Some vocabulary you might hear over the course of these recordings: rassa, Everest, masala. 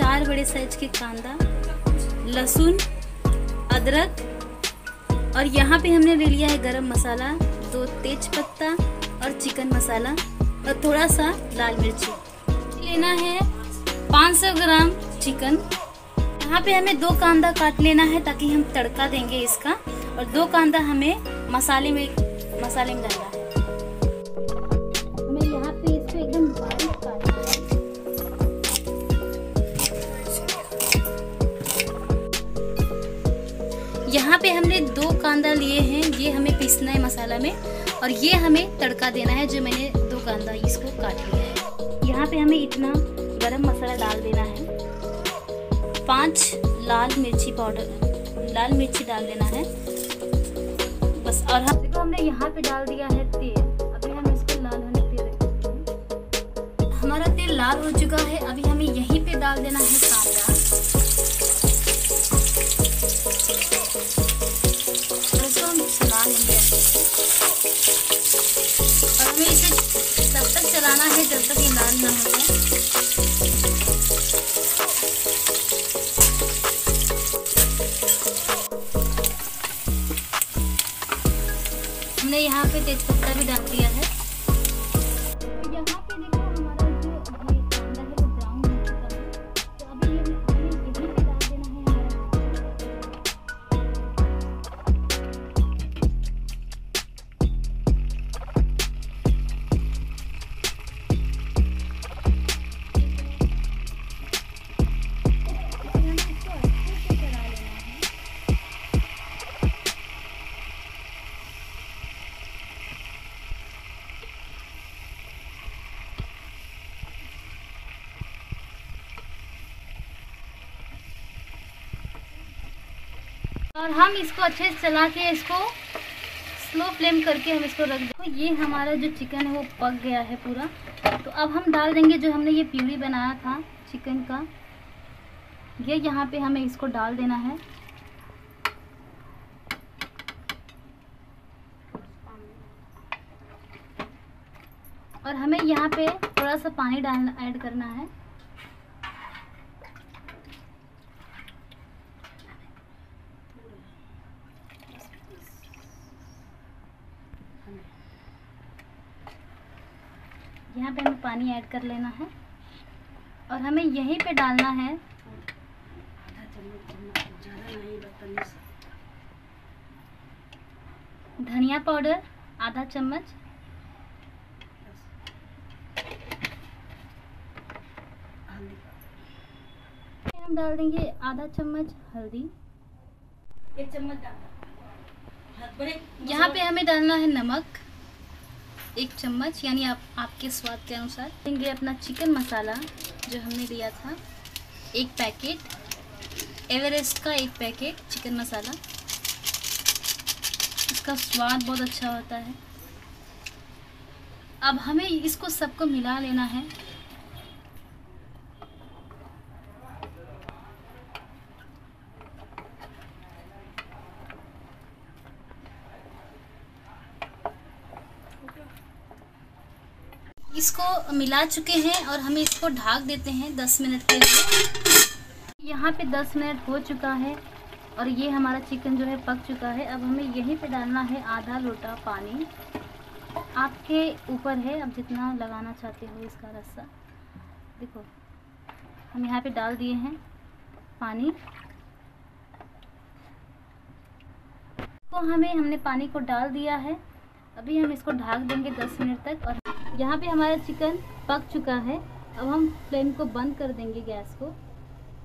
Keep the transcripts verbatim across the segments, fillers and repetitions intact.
चार बड़े साइज के कांदा, लहसुन, अदरक, और यहाँ पे हमने ले लिया है गरम मसाला, दो तेज पत्ता और चिकन मसाला और थोड़ा सा लाल मिर्ची। लेना है पाँच सौ ग्राम चिकन। यहाँ पे हमें दो कांदा काट लेना है ताकि हम तड़का देंगे इसका, और दो कांदा हमें मसाले में मसाले में डालना है। हमें यहाँ पे इसको एकदम बारीक काटना है। यहाँ पे हमने दो कांदा लिए हैं, ये हमें पीसना है मसाला में, और ये हमें तड़का देना है जो मैंने दो कांदा इसको काट लिया है। यहाँ पे हमें इतना गरम मसाला डाल देना है, पांच लाल मिर्ची पाउडर लाल मिर्ची डाल देना है बस। और हम देखो हमने यहाँ पे डाल दिया है तेल। अभी हम इसको लाल होने तेल रखते हैं। हमारा तेल लाल हो चुका है, अभी हमें यहीं पे डाल देना है कांदा, और इसको हम चला लेंगे। और हमें इसे तब तक चलाना है जब तक ये लाल ना हो जाए। हमने यहाँ पे तेज पत्ता भी डाल दिया है। यहाँ पे देखो हमारा जो कांदा है वो ब्राउन हो चुका है, तो अभी ये यहीं पे डाल देना है हमारा। हमें इसको अच्छे से चला लेना है। और हम इसको अच्छे से चला के इसको स्लो फ्लेम करके हम इसको रख दें। ये हमारा जो चिकन है वो पक गया है पूरा, तो अब हम डाल देंगे जो हमने ये प्यूरी बनाया था चिकन का, ये यहाँ पे हमें इसको डाल देना है। और हमें यहाँ पे थोड़ा सा पानी डालना ऐड करना है। यहाँ पे हमें पानी ऐड कर लेना है, और हमें यहीं पे डालना है धनिया पाउडर आधा चम्मच, हम डाल देंगे आधा चम्मच हल्दी, एक चम्मच डालना। यहाँ पे हमें डालना है नमक एक चम्मच, यानी आप आपके स्वाद के अनुसार देंगे। अपना चिकन मसाला जो हमने लिया था एक पैकेट, एवरेस्ट का एक पैकेट चिकन मसाला, इसका स्वाद बहुत अच्छा होता है। अब हमें इसको सबको मिला लेना है। इसको मिला चुके हैं और हमें इसको ढाक देते हैं दस मिनट के लिए। यहाँ पे दस मिनट हो चुका है और ये हमारा चिकन जो है पक चुका है। अब हमें यहीं पे डालना है आधा लोटा पानी, आपके ऊपर है आप जितना लगाना चाहते हो इसका रस्सा। देखो हम यहाँ पे डाल दिए हैं पानी को, हमें हमने पानी को डाल दिया है। अभी हम इसको ढाक देंगे दस मिनट तक। और यहाँ पे हमारा चिकन पक चुका है, अब हम फ्लेम को बंद कर देंगे गैस को।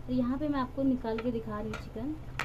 तो यहाँ पे मैं आपको निकाल के दिखा रही हूँ चिकन।